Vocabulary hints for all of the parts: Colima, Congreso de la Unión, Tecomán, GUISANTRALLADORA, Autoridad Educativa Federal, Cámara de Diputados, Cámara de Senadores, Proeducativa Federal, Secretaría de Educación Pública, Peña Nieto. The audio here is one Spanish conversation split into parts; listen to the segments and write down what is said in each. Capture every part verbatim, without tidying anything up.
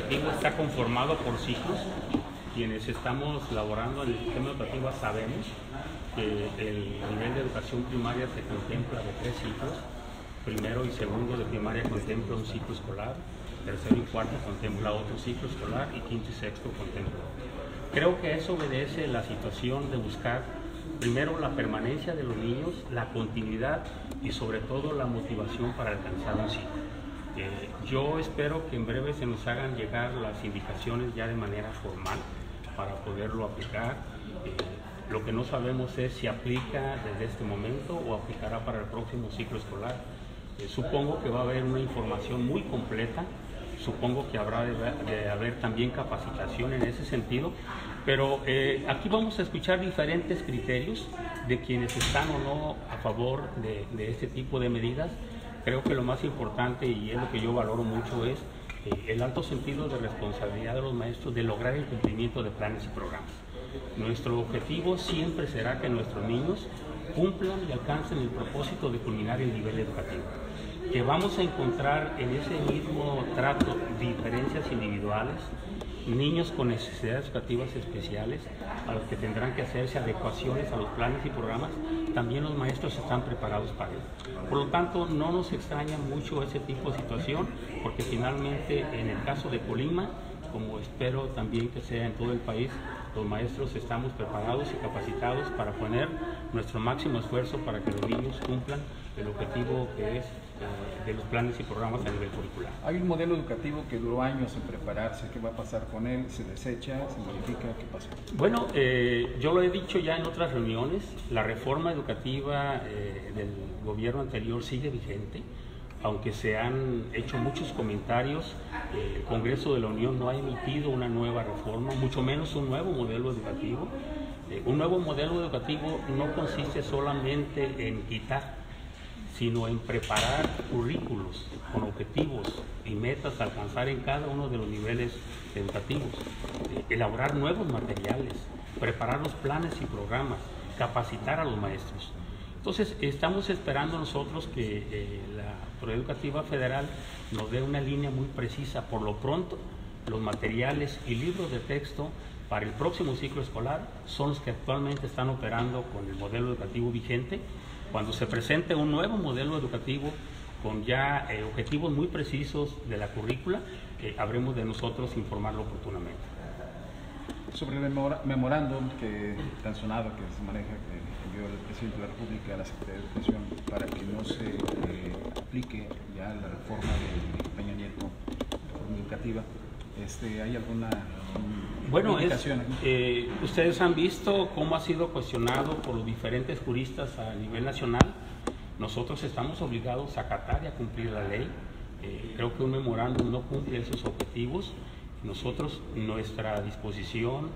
educativo está conformado por ciclos. Quienes estamos laborando en el sistema educativo sabemos que el nivel de educación primaria se contempla de tres ciclos. Primero y segundo de primaria contempla un ciclo escolar, tercero y cuarto contempla otro ciclo escolar y quinto y sexto contempla. Creo que eso obedece la situación de buscar primero la permanencia de los niños, la continuidad y sobre todo la motivación para alcanzar un ciclo. Eh, yo espero que en breve se nos hagan llegar las indicaciones ya de manera formal para poderlo aplicar. Eh, Lo que no sabemos es si aplica desde este momento o aplicará para el próximo ciclo escolar. Eh, supongo que va a haber una información muy completa, supongo que habrá de, de haber también capacitación en ese sentido, pero eh, aquí vamos a escuchar diferentes criterios de quienes están o no a favor de, de este tipo de medidas. Creo que lo más importante, y es lo que yo valoro mucho, es eh, el alto sentido de responsabilidad de los maestros de lograr el cumplimiento de planes y programas. Nuestro objetivo siempre será que nuestros niños cumplan y alcancen el propósito de culminar el nivel educativo. Que vamos a encontrar en ese mismo trato diferencias individuales, niños con necesidades educativas especiales a los que tendrán que hacerse adecuaciones a los planes y programas, también los maestros están preparados para ello. Por lo tanto, no nos extraña mucho ese tipo de situación, porque finalmente en el caso de Colima, como espero también que sea en todo el país, los maestros estamos preparados y capacitados para poner nuestro máximo esfuerzo para que los niños cumplan el objetivo que es eh, de los planes y programas a nivel curricular. Hay un modelo educativo que duró años en prepararse. ¿Qué va a pasar con él? ¿Se desecha? ¿Se modifica? ¿Qué pasa? Bueno, eh, yo lo he dicho ya en otras reuniones, la reforma educativa eh, del gobierno anterior sigue vigente. Aunque se han hecho muchos comentarios, eh, el Congreso de la Unión no ha emitido una nueva reforma, mucho menos un nuevo modelo educativo. Eh, un nuevo modelo educativo no consiste solamente en quitar, sino en preparar currículos con objetivos y metas a alcanzar en cada uno de los niveles educativos, eh, elaborar nuevos materiales, preparar los planes y programas, capacitar a los maestros. Entonces, estamos esperando nosotros que eh, la Proeducativa Federal nos dé una línea muy precisa. Por lo pronto, los materiales y libros de texto para el próximo ciclo escolar son los que actualmente están operando con el modelo educativo vigente. Cuando se presente un nuevo modelo educativo con ya eh, objetivos muy precisos de la currícula, eh, habremos de nosotros informarlo oportunamente. Sobre el memorándum que tan sonado que se maneja, que envió el presidente de la República a la Secretaría de Educación para que no se eh, aplique ya la reforma de Peña Nieto, la reforma educativa, este, ¿hay alguna um, bueno, indicación? Bueno, eh, ustedes han visto cómo ha sido cuestionado por los diferentes juristas a nivel nacional. Nosotros estamos obligados a acatar y a cumplir la ley. Eh, creo que un memorándum no cumple esos objetivos. Nosotros, nuestra disposición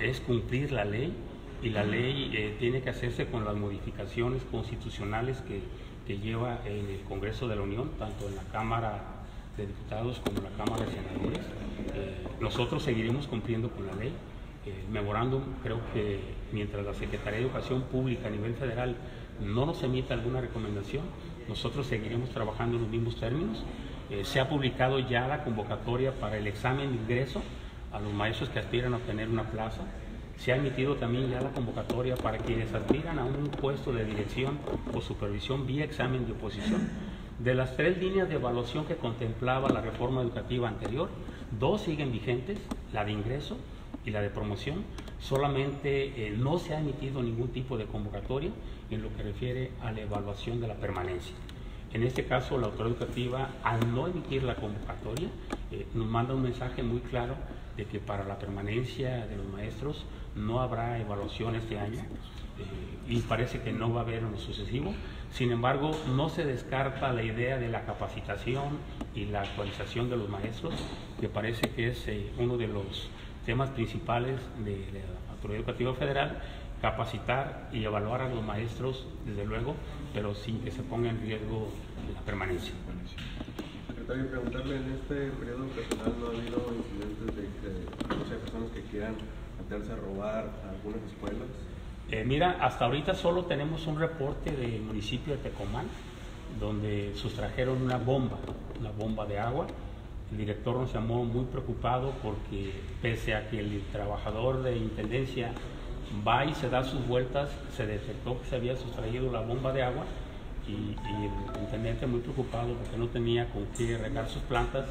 eh, es cumplir la ley, y la ley eh, tiene que hacerse con las modificaciones constitucionales que, que lleva en el Congreso de la Unión, tanto en la Cámara de Diputados como en la Cámara de Senadores. Eh, nosotros seguiremos cumpliendo con la ley. El memorándum, creo que mientras la Secretaría de Educación Pública a nivel federal no nos emita alguna recomendación, nosotros seguiremos trabajando en los mismos términos. Eh, se ha publicado ya la convocatoria para el examen de ingreso a los maestros que aspiran a obtener una plaza. Se ha emitido también ya la convocatoria para quienes aspiran a un puesto de dirección o supervisión vía examen de oposición. De las tres líneas de evaluación que contemplaba la reforma educativa anterior, dos siguen vigentes, la de ingreso y la de promoción. Solamente eh, no se ha emitido ningún tipo de convocatoria en lo que refiere a la evaluación de la permanencia. En este caso, la autoridad educativa, al no emitir la convocatoria, eh, nos manda un mensaje muy claro de que para la permanencia de los maestros no habrá evaluación este año, eh, y parece que no va a haber en lo sucesivo. Sin embargo, no se descarta la idea de la capacitación y la actualización de los maestros, que parece que es eh, uno de los temas principales de la Autoridad Educativa Federal, capacitar y evaluar a los maestros, desde luego, pero sin que se ponga en riesgo la permanencia. Secretario, preguntarle, en este periodo personal no ha habido incidentes de que, no sé, personas que quieran meterse a robar a algunas escuelas. Eh, mira, hasta ahorita solo tenemos un reporte del municipio de Tecomán, donde sustrajeron una bomba, una bomba de agua, El director nos llamó muy preocupado porque pese a que el trabajador de intendencia va y se da sus vueltas, se detectó que se había sustraído la bomba de agua y, y el intendente, muy preocupado porque no tenía con qué regar sus plantas,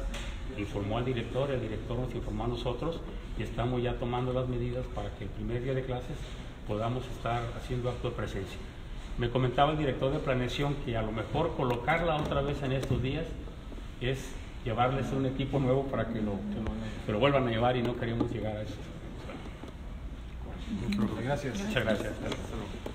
informó al director, el director nos informó a nosotros y estamos ya tomando las medidas para que el primer día de clases podamos estar haciendo acto de presencia. Me comentaba el director de planeación que a lo mejor colocarla otra vez en estos días es llevarles un equipo nuevo para que lo, que lo, que lo vuelvan a llevar y no queremos llegar a eso. Gracias. Muchas gracias.